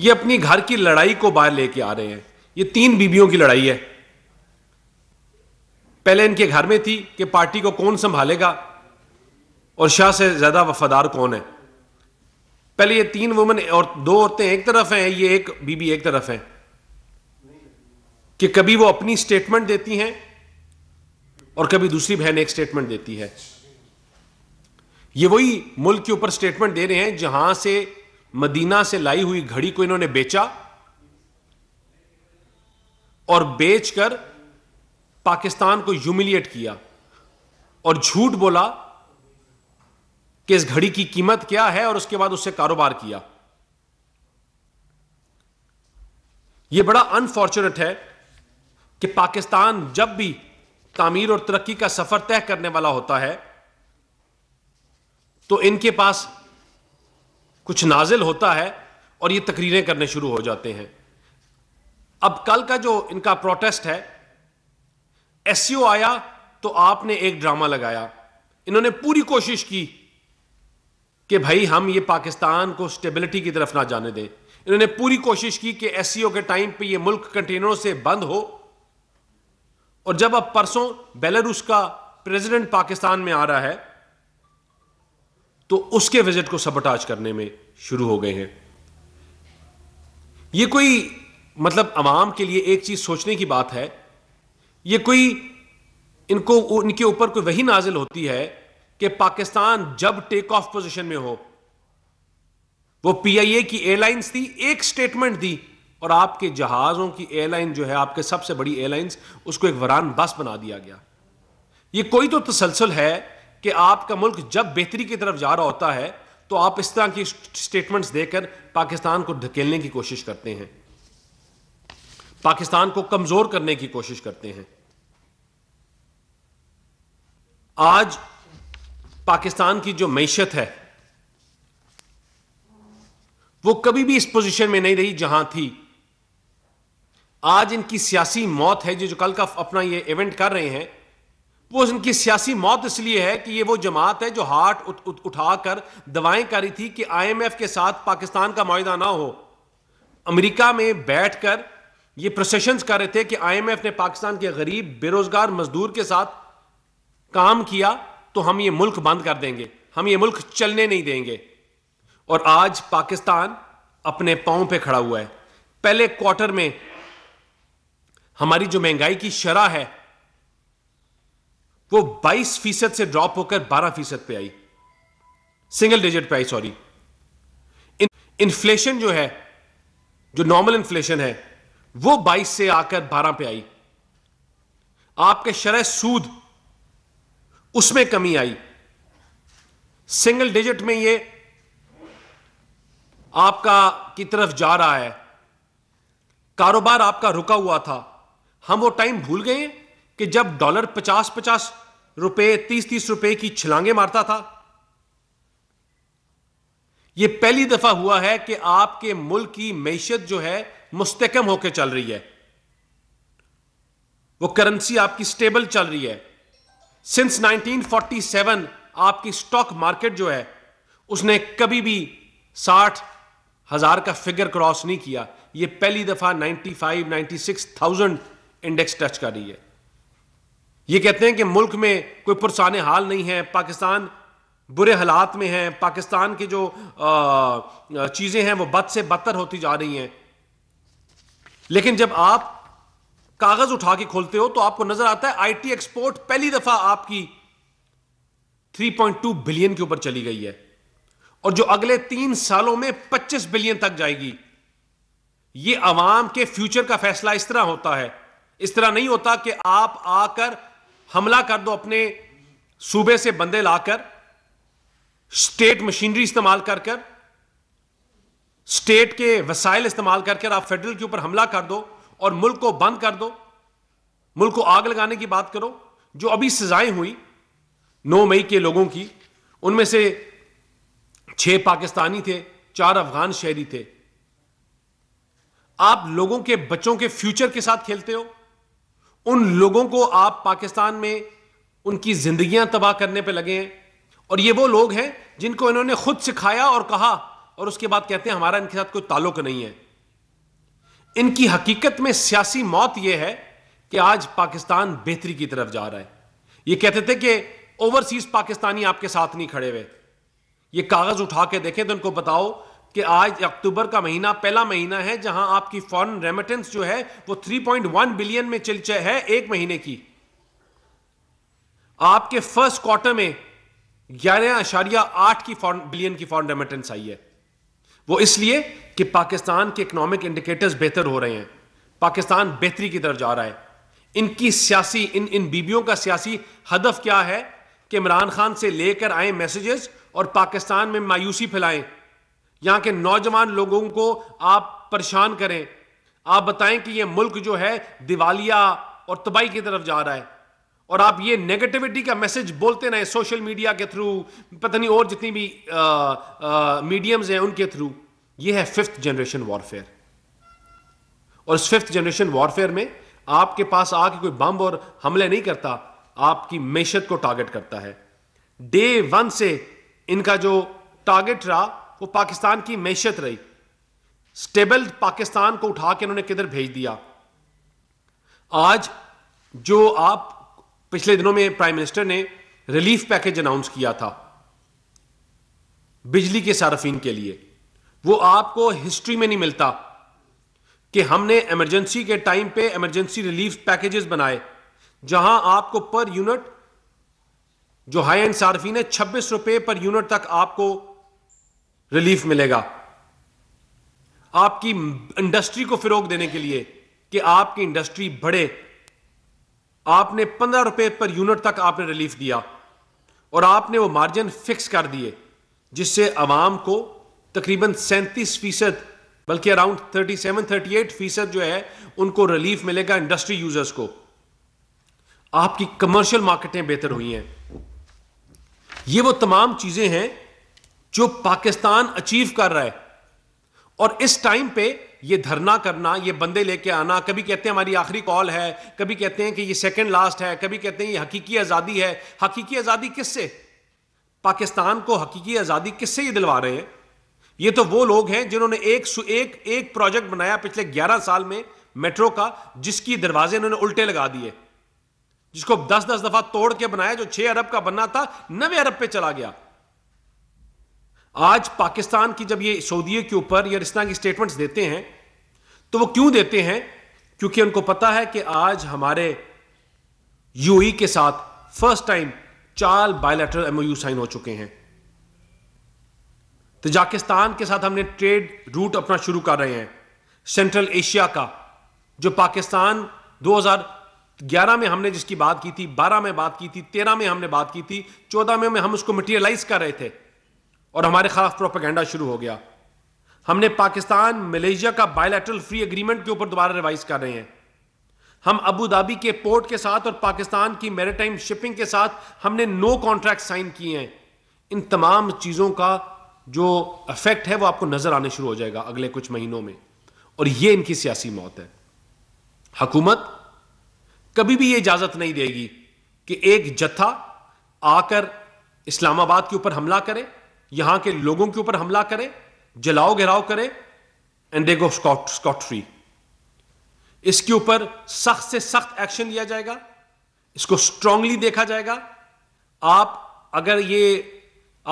ये अपनी घर की लड़ाई को बाहर लेके आ रहे हैं। ये तीन बीबियों की लड़ाई है। पहले इनके घर में थी कि पार्टी को कौन संभालेगा और शाह से ज्यादा वफादार कौन है। पहले ये तीन वुमेन और दो औरतें एक तरफ हैं, ये एक बीबी एक तरफ है कि कभी वो अपनी स्टेटमेंट देती हैं और कभी दूसरी बहन एक स्टेटमेंट देती है। ये वही मुल्क के ऊपर स्टेटमेंट दे रहे हैं जहां से मदीना से लाई हुई घड़ी को इन्होंने बेचा और बेचकर पाकिस्तान को ह्यूमिलिएट किया और झूठ बोला कि इस घड़ी की कीमत क्या है और उसके बाद उससे कारोबार किया। यह बड़ा अनफॉर्चुनेट है कि पाकिस्तान जब भी तामीर और तरक्की का सफर तय करने वाला होता है तो इनके पास कुछ नाजिल होता है और ये तकरीरें करने शुरू हो जाते हैं। अब कल का जो इनका प्रोटेस्ट है, एससीओ आया तो आपने एक ड्रामा लगाया। इन्होंने पूरी कोशिश की कि भाई हम ये पाकिस्तान को स्टेबिलिटी की तरफ ना जाने दें। इन्होंने पूरी कोशिश की कि एससीओ के टाइम पे ये मुल्क कंटेनरों से बंद हो। और जब अब परसों बेलारूस का प्रेसिडेंट पाकिस्तान में आ रहा है तो उसके विजिट को सबोटाज करने में शुरू हो गए हैं। ये कोई मतलब आवाम के लिए एक चीज सोचने की बात है। ये कोई इनको इनके ऊपर कोई वही नाजिल होती है कि पाकिस्तान जब टेक ऑफ पोजीशन में हो। वो पीआईए की एयरलाइंस थी, एक स्टेटमेंट दी और आपके जहाजों की एयरलाइन जो है आपके सबसे बड़ी एयरलाइंस उसको एक वरान बस बना दिया गया। ये कोई तो तसलसल है कि आपका मुल्क जब बेहतरी की तरफ जा रहा होता है तो आप इस तरह की स्टेटमेंट्स देकर पाकिस्तान को धकेलने की कोशिश करते हैं, पाकिस्तान को कमजोर करने की कोशिश करते हैं। आज पाकिस्तान की जो मैशत है वो कभी भी इस पोजीशन में नहीं रही जहां थी। आज इनकी सियासी मौत है। जो कल का अपना ये इवेंट कर रहे हैं वो इनकी सियासी मौत इसलिए है कि ये वो जमात है जो हाथ उठाकर दवाएं कर रही थी कि आईएमएफ के साथ पाकिस्तान का मुआहदा ना हो। अमेरिका में बैठकर ये प्रोसेशंस कर रहे थे कि आईएमएफ ने पाकिस्तान के गरीब बेरोजगार मजदूर के साथ काम किया तो हम ये मुल्क बंद कर देंगे, हम ये मुल्क चलने नहीं देंगे। और आज पाकिस्तान अपने पांव पे खड़ा हुआ है। पहले क्वार्टर में हमारी जो महंगाई की शरह है वो 22% से ड्रॉप होकर 12% पे आई, सिंगल डिजिट पे आई, सॉरी। इन्फ्लेशन जो है, जो नॉर्मल इन्फ्लेशन है वो 22 से आकर 12 पे आई। आपके शरह सूद उसमें कमी आई, सिंगल डिजिट में ये आपका की तरफ जा रहा है। कारोबार आपका रुका हुआ था। हम वो टाइम भूल गए कि जब डॉलर 50-50 रुपए 30-30 रुपए की छलांगे मारता था। यह पहली दफा हुआ है कि आपके मुल्क की मैशत जो है मुस्तकम होकर चल रही है, वो करेंसी आपकी स्टेबल चल रही है। सिंस 1947 आपकी स्टॉक मार्केट जो है उसने कभी भी 60,000 का फिगर क्रॉस नहीं किया। यह पहली दफा 95-96,000 इंडेक्स टच कर रही है। ये कहते हैं कि मुल्क में कोई पुरसाने हाल नहीं है, पाकिस्तान बुरे हालात में है, पाकिस्तान की जो चीजें हैं वो बद से बदतर होती जा रही हैं। लेकिन जब आप कागज उठा के खोलते हो तो आपको नजर आता है आईटी एक्सपोर्ट पहली दफा आपकी 3.2 बिलियन के ऊपर चली गई है और जो अगले 3 सालों में 25 बिलियन तक जाएगी। ये आवाम के फ्यूचर का फैसला इस तरह होता है। इस तरह नहीं होता कि आप आकर हमला कर दो, अपने सूबे से बंदे लाकर स्टेट मशीनरी इस्तेमाल कर स्टेट के वसाइल इस्तेमाल कर आप फेडरल के ऊपर हमला कर दो और मुल्क को बंद कर दो, मुल्क को आग लगाने की बात करो। जो अभी सजाएं हुई 9 मई के लोगों की, उनमें से 6 पाकिस्तानी थे, 4 अफगान शहरी थे। आप लोगों के बच्चों के फ्यूचर के साथ खेलते हो। उन लोगों को आप पाकिस्तान में उनकी जिंदगियां तबाह करने पे लगे हैं और ये वो लोग हैं जिनको इन्होंने खुद सिखाया और कहा और उसके बाद कहते हैं हमारा इनके साथ कोई ताल्लुक नहीं है। इनकी हकीकत में सियासी मौत यह है कि आज पाकिस्तान बेहतरी की तरफ जा रहा है। ये कहते थे कि ओवरसीज पाकिस्तानी आपके साथ नहीं खड़े हुए। ये कागज उठा के देखें तो इनको बताओ कि आज अक्टूबर का महीना पहला महीना है जहां आपकी फॉरेन रेमिटेंस जो है वो 3.1 बिलियन में चलचे है एक महीने की। आपके फर्स्ट क्वार्टर में 11.8 की बिलियन की फॉरेन रेमिटेंस आई है। वो इसलिए कि पाकिस्तान के इकोनॉमिक इंडिकेटर्स बेहतर हो रहे हैं, पाकिस्तान बेहतरी की तरफ जा रहा है। इनकी सियासी इन बीबियों का सियासी हदफ क्या है कि इमरान खान से लेकर आए मैसेजेस और पाकिस्तान में मायूसी फैलाएं, यहाँ के नौजवान लोगों को आप परेशान करें, आप बताएं कि यह मुल्क जो है दिवालिया और तबाही की तरफ जा रहा है। और आप ये नेगेटिविटी का मैसेज बोलते रहें सोशल मीडिया के थ्रू, पता नहीं और जितनी भी मीडियम्स हैं उनके थ्रू। ये है फिफ्थ जनरेशन वॉरफेयर। और इस फिफ्थ जनरेशन वॉरफेयर में आपके पास आके कोई बम और हमले नहीं करता, आपकी मैशत को टारगेट करता है। डे 1 से इनका जो टारगेट रहा वो पाकिस्तान की मैशत रही। स्टेबल पाकिस्तान को उठा के इन्होंने किधर भेज दिया। आज जो आप पिछले दिनों में प्राइम मिनिस्टर ने रिलीफ पैकेज अनाउंस किया था बिजली के सार्फिन के लिए, वो आपको हिस्ट्री में नहीं मिलता कि हमने इमरजेंसी के टाइम पे इमरजेंसी रिलीफ पैकेजेस बनाए जहां आपको पर यूनिट जो हाई एंड सार्फिन है 26 रुपए पर यूनिट तक आपको रिलीफ मिलेगा। आपकी इंडस्ट्री को फरोग देने के लिए कि आपकी इंडस्ट्री बढ़े, आपने 15 रुपए पर यूनिट तक आपने रिलीफ दिया और आपने वो मार्जिन फिक्स कर दिए जिससे आवाम को तकरीबन 37%, बल्कि अराउंड 37-38% जो है उनको रिलीफ मिलेगा इंडस्ट्री यूजर्स को। आपकी कमर्शियल मार्केटें बेहतर हुई हैं। ये वो तमाम चीजें हैं जो पाकिस्तान अचीव कर रहा है। और इस टाइम पे ये धरना करना, ये बंदे लेके आना, कभी कहते हैं हमारी आखिरी कॉल है, कभी कहते हैं कि ये सेकंड लास्ट है, कभी कहते हैं ये हकीकी आज़ादी है। हकीकी आज़ादी किससे? पाकिस्तान को हकीकी आज़ादी किससे ये दिलवा रहे हैं? ये तो वो लोग हैं जिन्होंने एक प्रोजेक्ट बनाया पिछले 11 साल में मेट्रो का, जिसकी दरवाजे इन्होंने उल्टे लगा दिए, जिसको 10-10 दफा तोड़ के बनाया, जो 6 अरब का बनना था 9 अरब पे चला गया। आज पाकिस्तान की जब ये सऊदी के ऊपर या इस तरह की स्टेटमेंट्स देते हैं तो वो क्यों देते हैं? क्योंकि उनको पता है कि आज हमारे यूएई के साथ first time 4 bilateral MOU sign हो चुके हैं। तजाकिस्तान के साथ हमने ट्रेड रूट अपना शुरू कर रहे हैं सेंट्रल एशिया का, जो पाकिस्तान 2011 में हमने जिसकी बात की थी, 12 में बात की थी, 13 में हमने बात की थी, 14 में हम उसको मटेरियलाइज कर रहे थे और हमारे खिलाफ प्रोपेगेंडा शुरू हो गया। हमने पाकिस्तान मलेशिया का बायलैटरल फ्री एग्रीमेंट के ऊपर दोबारा रिवाइज कर रहे हैं। हम अबू धाबी के पोर्ट के साथ और पाकिस्तान की मैरीटाइम शिपिंग के साथ हमने नो कॉन्ट्रैक्ट साइन किए हैं। इन तमाम चीज़ों का जो इफेक्ट है वो आपको नजर आने शुरू हो जाएगा अगले कुछ महीनों में। और ये इनकी सियासी मौत है। हुकूमत कभी भी ये इजाजत नहीं देगी कि एक जत्था आकर इस्लामाबाद के ऊपर हमला करे, यहां के लोगों के ऊपर हमला करे, जलाओ घेराव करे and they go scot free. इसके ऊपर सख्त से सख्त एक्शन लिया जाएगा, इसको स्ट्रांगली देखा जाएगा। आप अगर ये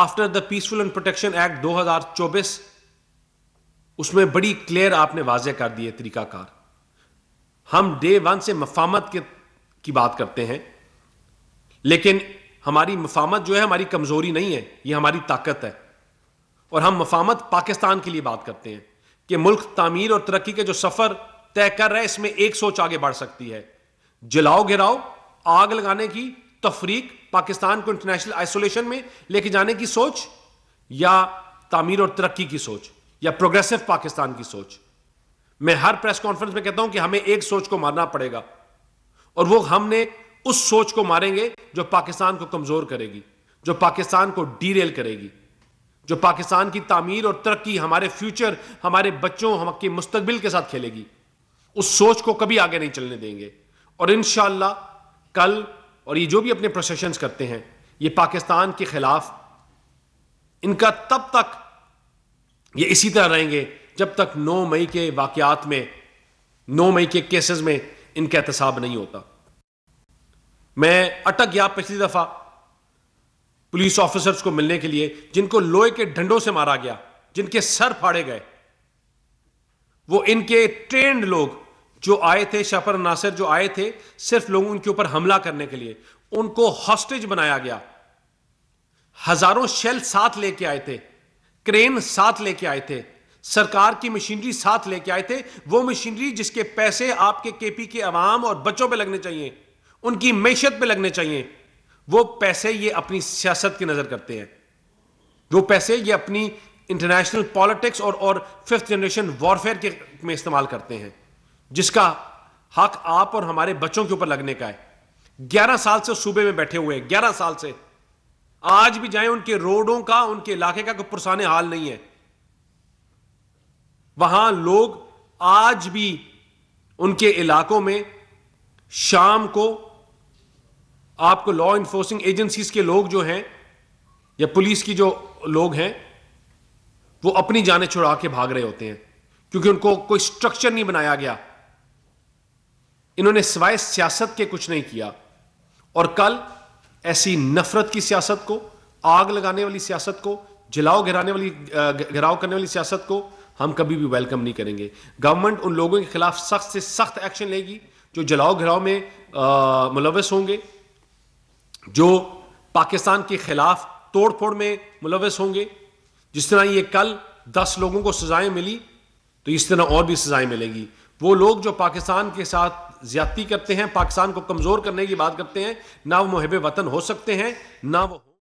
after the peaceful and protection act 2024 उसमें बड़ी क्लियर आपने वाजे कर दिए तरीकाकार। हम डे 1 से मफामत की बात करते हैं, लेकिन हमारी मफामत जो है हमारी कमजोरी नहीं है, ये हमारी ताकत है। और हम मफामत पाकिस्तान के लिए बात करते हैं कि मुल्क तामीर और तरक्की के जो सफर तय कर रहा है इसमें एक सोच आगे बढ़ सकती है। जलाओ घिराओ, आग लगाने की, तफरीक, पाकिस्तान को इंटरनेशनल आइसोलेशन में लेके जाने की सोच, या तामीर और तरक्की की सोच, या प्रोग्रेसिव पाकिस्तान की सोच। मैं हर प्रेस कॉन्फ्रेंस में कहता हूं कि हमें एक सोच को मारना पड़ेगा और वो हमने उस सोच को मारेंगे जो पाकिस्तान को कमजोर करेगी, जो पाकिस्तान को डीरेल करेगी, जो पाकिस्तान की तामीर और तरक्की, हमारे फ्यूचर, हमारे बच्चों, हमारे मुस्तकबिल के साथ खेलेगी। उस सोच को कभी आगे नहीं चलने देंगे। और इंशाअल्लाह कल और ये जो भी अपने प्रोसेशंस करते हैं ये पाकिस्तान के खिलाफ, इनका तब तक ये इसी तरह रहेंगे जब तक 9 मई के वाकयात में 9 मई के केसेस में इनका एहतसाब नहीं होता। मैं अटक गया पिछली दफा पुलिस ऑफिसर्स को मिलने के लिए जिनको लोहे के डंडों से मारा गया, जिनके सर फाड़े गए। वो इनके ट्रेंड लोग जो आए थे, शापर नासिर जो आए थे सिर्फ लोगों उनके ऊपर हमला करने के लिए, उनको हॉस्टेज बनाया गया। हजारों शेल साथ लेके आए थे, क्रेन साथ लेके आए थे, सरकार की मशीनरी साथ लेके आए थे। वो मशीनरी जिसके पैसे आपके केपी के अवाम और बच्चों पे लगने चाहिए, उनकी मैशत पे लगने चाहिए। वो पैसे ये अपनी सियासत की नजर करते हैं, वो पैसे ये अपनी इंटरनेशनल पॉलिटिक्स और 5th जनरेशन वॉरफेयर के में इस्तेमाल करते हैं, जिसका हक आप और हमारे बच्चों के ऊपर लगने का है। 11 साल से सूबे में बैठे हुए हैं, 11 साल से। आज भी जाएं, उनके रोडों का, उनके इलाके का कोई पुरसाने हाल नहीं है। वहां लोग आज भी उनके इलाकों में शाम को आपको लॉ इन्फोर्सिंग एजेंसीज के लोग जो हैं या पुलिस की जो लोग हैं वो अपनी जानें छुड़ा के भाग रहे होते हैं, क्योंकि उनको कोई स्ट्रक्चर नहीं बनाया गया। इन्होंने सिवाय सियासत के कुछ नहीं किया। और कल ऐसी नफरत की सियासत को, आग लगाने वाली सियासत को, घेराव करने वाली सियासत को हम कभी भी वेलकम नहीं करेंगे। गवर्नमेंट उन लोगों के खिलाफ सख्त से सख्त एक्शन लेगी जो जलाओ घेराव में मुलविस होंगे, जो पाकिस्तान के खिलाफ तोड़ फोड़ में मुलविस होंगे। जिस तरह ये कल 10 लोगों को सजाएं मिली, तो इस तरह और भी सजाएं मिलेगी। वो लोग जो पाकिस्तान के साथ ज्यादती करते हैं, पाकिस्तान को कमजोर करने की बात करते हैं, ना वो मुहिब वतन हो सकते हैं, ना वो